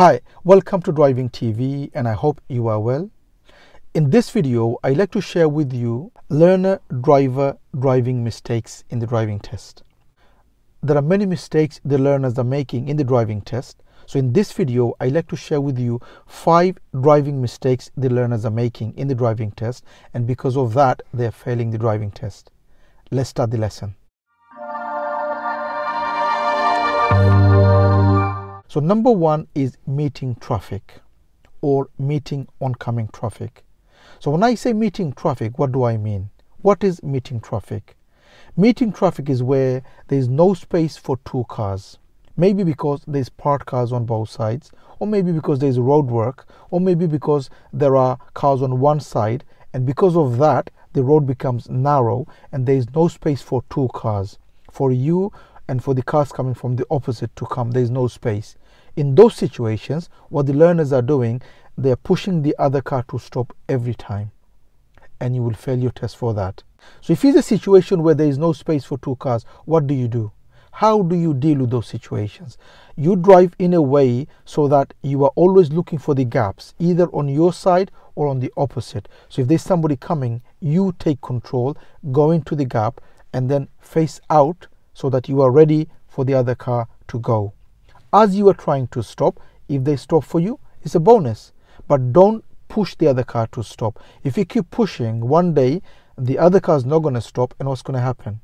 Hi, welcome to Driving TV, and I hope you are well. In this video, I'd like to share with you learner-driver driving mistakes in the driving test. There are many mistakes the learners are making in the driving test. So in this video, I'd like to share with you 5 driving mistakes the learners are making in the driving test, and because of that, they are failing the driving test. Let's start the lesson. So number one is meeting traffic or meeting oncoming traffic. So when I say meeting traffic, what do I mean? What is meeting traffic? Meeting traffic is where there is no space for two cars. Maybe because there's parked cars on both sides, or maybe because there's roadwork, or maybe because there are cars on one side, and because of that, the road becomes narrow and there is no space for two cars. For you and for the cars coming from the opposite to come, there is no space. In those situations, what the learners are doing, they are pushing the other car to stop every time, and you will fail your test for that. So if it's a situation where there is no space for two cars, what do you do? How do you deal with those situations? You drive in a way so that you are always looking for the gaps, either on your side or on the opposite. So if there's somebody coming, you take control, go into the gap, and then face out so that you are ready for the other car to go. As you are trying to stop, if they stop for you, it's a bonus. But don't push the other car to stop. If you keep pushing, one day the other car is not going to stop, and what's going to happen?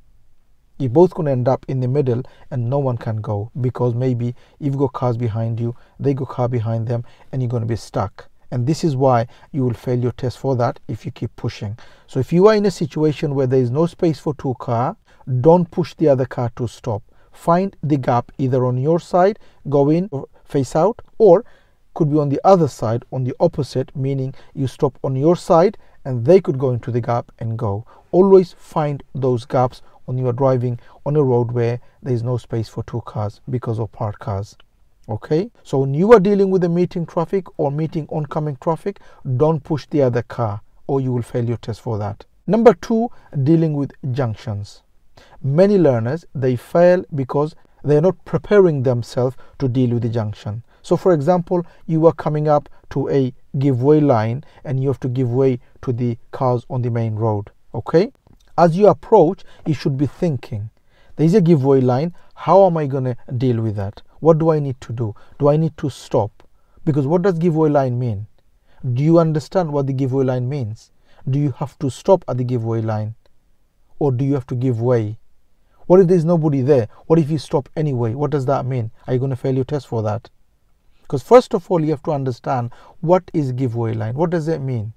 You're both going to end up in the middle and no one can go, because maybe you've got cars behind you, they got car behind them, and you're going to be stuck. And this is why you will fail your test for that, if you keep pushing. So if you are in a situation where there is no space for two cars, don't push the other car to stop. Find the gap either on your side, go in, face out, or could be on the other side, on the opposite, meaning you stop on your side and they could go into the gap and go. Always find those gaps when you are driving on a road where there is no space for two cars because of parked cars. Okay, so when you are dealing with the meeting traffic or meeting oncoming traffic, don't push the other car or you will fail your test for that. Number two, dealing with junctions. Many learners, they fail because they are not preparing themselves to deal with the junction. So for example, you are coming up to a giveaway line and you have to give way to the cars on the main road. Okay, as you approach, you should be thinking, there is a giveaway line, how am I going to deal with that? What do I need to do? Do I need to stop? Because what does giveaway line mean? Do you understand what the giveaway line means? Do you have to stop at the giveaway line? Or do you have to give way? What if there's nobody there? What if you stop anyway? What does that mean? Are you going to fail your test for that? Because first of all, you have to understand, what is giveaway line? What does it mean?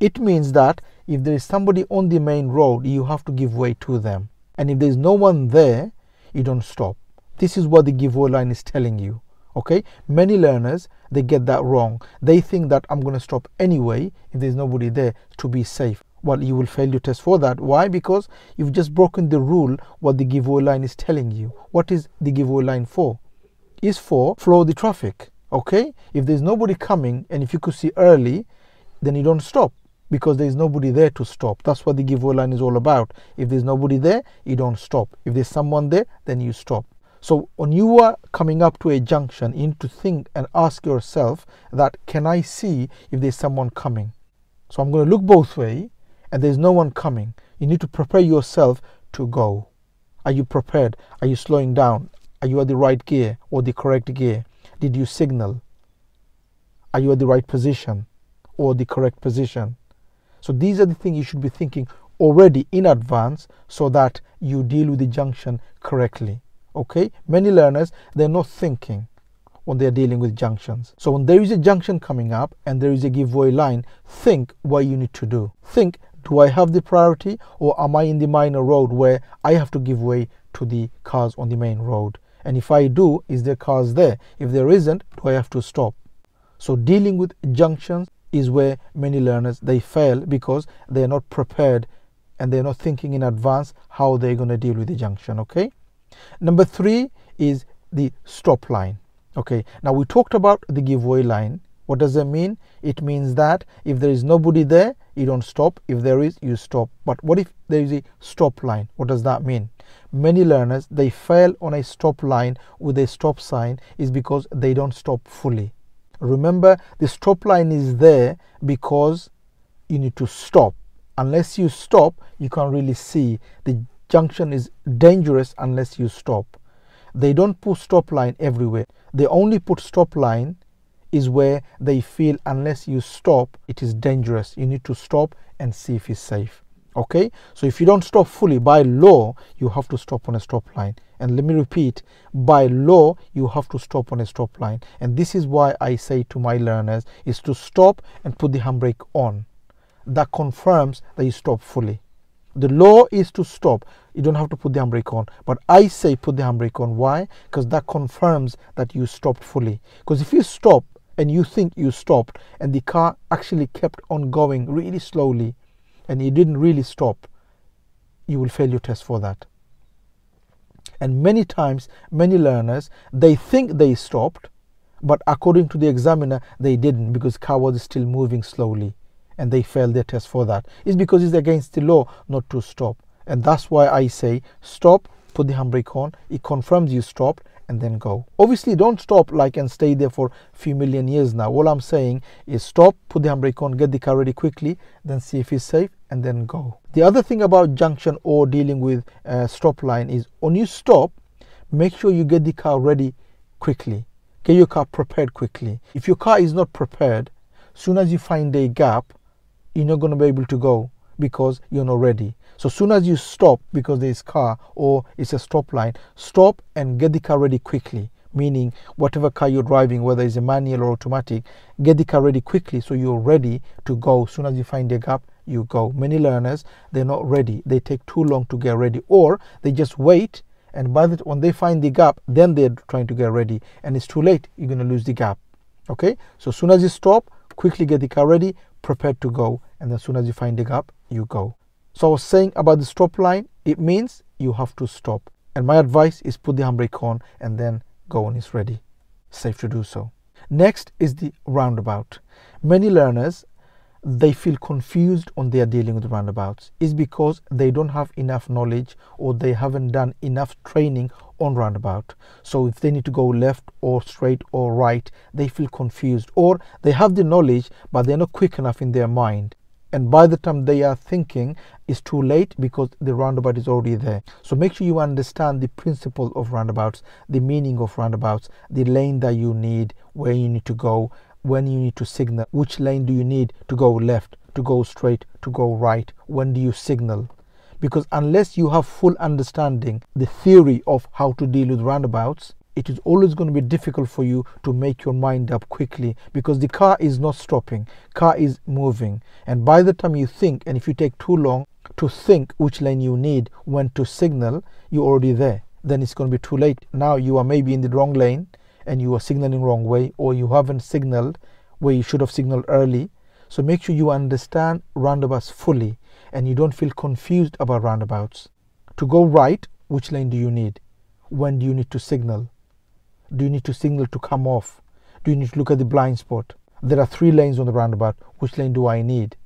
It means that if there is somebody on the main road, you have to give way to them. And if there's no one there, you don't stop. This is what the giveaway line is telling you. Okay, many learners, they get that wrong. They think that I'm going to stop anyway if there's nobody there to be safe. Well, you will fail your test for that. Why? Because you've just broken the rule what the giveaway line is telling you. What is the giveaway line for? It's for flow the traffic. Okay, if there's nobody coming and if you could see early, then you don't stop because there's nobody there to stop. That's what the giveaway line is all about. If there's nobody there, you don't stop. If there's someone there, then you stop. So when you are coming up to a junction, you need to think and ask yourself that, can I see if there's someone coming? So I'm going to look both ways, and there's no one coming. You need to prepare yourself to go. Are you prepared? Are you slowing down? Are you at the right gear or the correct gear? Did you signal? Are you at the right position or the correct position? So these are the things you should be thinking already in advance so that you deal with the junction correctly. Okay, many learners, they're not thinking when they're dealing with junctions. So when there is a junction coming up and there is a giveaway line, think what you need to do. Think, do I have the priority, or am I in the minor road where I have to give way to the cars on the main road? And if I do, is there cars there? If there isn't, do I have to stop? So dealing with junctions is where many learners, they fail because they're not prepared and they're not thinking in advance how they're going to deal with the junction. Okay. Number three is the stop line. Okay. Now we talked about the giveaway line. What does it mean? It means that if there is nobody there, you don't stop. If there is, you stop. But what if there is a stop line? What does that mean? Many learners, they fail on a stop line with a stop sign is because they don't stop fully. Remember, the stop line is there because you need to stop. Unless you stop, you can't really see. The junction is dangerous unless you stop. They don't put stop line everywhere. They only put stop line is where they feel unless you stop, it is dangerous. You need to stop and see if it's safe. Okay, so if you don't stop fully, by law, you have to stop on a stop line. And let me repeat, by law, you have to stop on a stop line. And this is why I say to my learners is to stop and put the handbrake on. That confirms that you stop fully. The law is to stop. You don't have to put the handbrake on. But I say put the handbrake on. Why? Because that confirms that you stopped fully. Because if you stop and you think you stopped and the car actually kept on going really slowly, and you didn't really stop, you will fail your test for that. And many times, many learners, they think they stopped, but according to the examiner, they didn't, because car was still moving slowly, and they failed their test for that. It's because it's against the law not to stop. And that's why I say stop, put the handbrake on, it confirms you stopped, and then go. Obviously, don't stop like and stay there for a few million years now. All I'm saying is stop, put the handbrake on, get the car ready quickly, then see if it's safe, and then go. The other thing about junction or dealing with stop line is when you stop, make sure you get the car ready quickly. Get your car prepared quickly. If your car is not prepared, soon as you find a gap, you're not going to be able to go because you're not ready. So soon as you stop because there is car or it's a stop line, stop and get the car ready quickly. Meaning whatever car you're driving, whether it's a manual or automatic, get the car ready quickly so you're ready to go. Soon as you find a gap, you go. Many learners, they're not ready. They take too long to get ready, or they just wait, and by the time when they find the gap, then they're trying to get ready, and it's too late. You're going to lose the gap. Okay, so soon as you stop, quickly get the car ready, prepared to go, and as soon as you find the gap, you go. So I was saying about the stop line, it means you have to stop. And my advice is put the handbrake on and then go when it's ready. Safe to do so. Next is the roundabout. Many learners, they feel confused when they are dealing with roundabouts. It's because they don't have enough knowledge or they haven't done enough training on roundabout. So if they need to go left or straight or right, they feel confused, or they have the knowledge but they're not quick enough in their mind. And by the time they are thinking, it's too late because the roundabout is already there. So make sure you understand the principle of roundabouts, the meaning of roundabouts, the lane that you need, where you need to go, when you need to signal, which lane do you need to go left, to go straight, to go right, when do you signal. Because unless you have full understanding, the theory of how to deal with roundabouts, it is always going to be difficult for you to make your mind up quickly, because the car is not stopping, car is moving. And by the time you think, and if you take too long to think which lane you need, when to signal, you're already there. Then it's going to be too late. Now you are maybe in the wrong lane and you are signaling wrong way, or you haven't signaled where you should have signaled early. So make sure you understand roundabouts fully and you don't feel confused about roundabouts. To go right, which lane do you need? When do you need to signal? Do you need to signal to come off? Do you need to look at the blind spot? There are 3 lanes on the roundabout. Which lane do I need?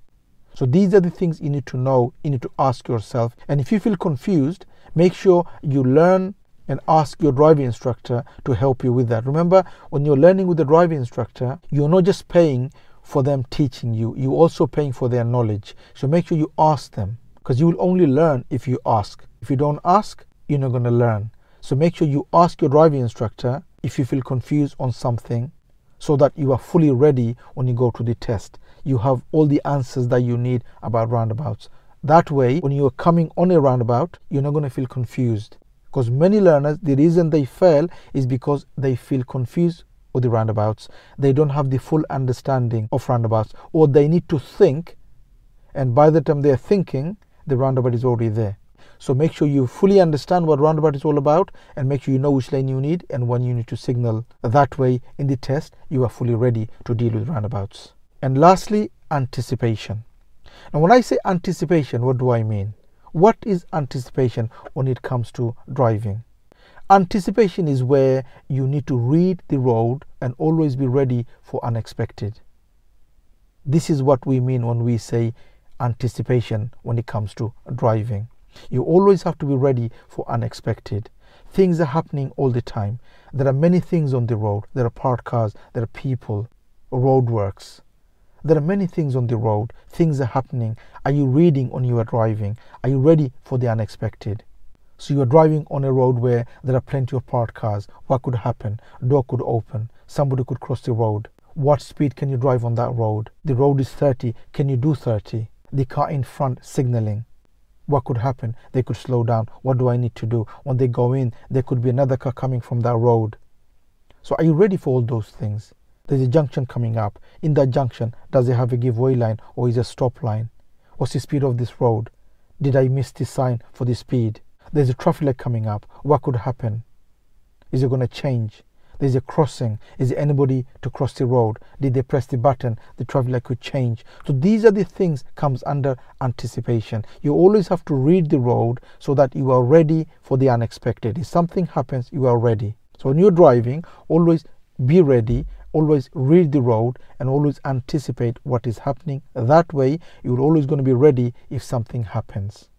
So these are the things you need to know, you need to ask yourself. And if you feel confused, make sure you learn and ask your driving instructor to help you with that. Remember, when you're learning with the driving instructor, you're not just paying for them teaching you, you're also paying for their knowledge. So make sure you ask them, because you will only learn if you ask. If you don't ask, you're not going to learn. So make sure you ask your driving instructor if you feel confused on something, so that you are fully ready when you go to the test. You have all the answers that you need about roundabouts. That way, when you are coming on a roundabout, you're not going to feel confused. Because many learners, the reason they fail is because they feel confused with the roundabouts. They don't have the full understanding of roundabouts, or they need to think, and by the time they are thinking, the roundabout is already there. So make sure you fully understand what roundabout is all about, and make sure you know which lane you need and when you need to signal. That way, in the test, you are fully ready to deal with roundabouts. And lastly, anticipation. Now, when I say anticipation, what do I mean? What is anticipation when it comes to driving? Anticipation is where you need to read the road and always be ready for unexpected. This is what we mean when we say anticipation when it comes to driving. You always have to be ready for unexpected. Things are happening all the time. There are many things on the road. There are parked cars, there are people. roadworks. There are many things on the road. Things are happening. Are you reading when you are driving? Are you ready for the unexpected? So you are driving on a road where there are plenty of parked cars. What could happen? Door could open. Somebody could cross the road. What speed can you drive on that road? The road is 30. Can you do 30? The car in front signaling. What could happen? They could slow down. What do I need to do? When they go in, there could be another car coming from that road. So are you ready for all those things? There's a junction coming up. In that junction, does it have a giveaway line or is it a stop line? What's the speed of this road? Did I miss the sign for the speed? There's a traffic light coming up. What could happen? Is it going to change? There's a crossing. Is there anybody to cross the road? Did they press the button? The traffic light could change. So these are the things comes under anticipation. You always have to read the road so that you are ready for the unexpected. If something happens, you are ready. So when you're driving, always be ready. Always read the road and always anticipate what is happening. That way, you're always going to be ready if something happens.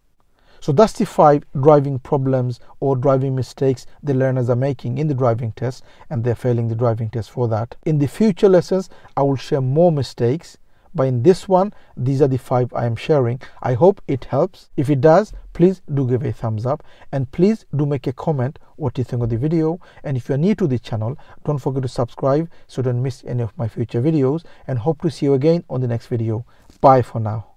So that's the 5 driving problems or driving mistakes the learners are making in the driving test, and they're failing the driving test for that. In the future lessons, I will share more mistakes, but in this one, these are the 5 I am sharing. I hope it helps. If it does, please do give a thumbs up and please do make a comment what you think of the video. And if you are new to the channel, don't forget to subscribe so you don't miss any of my future videos, and hope to see you again on the next video. Bye for now.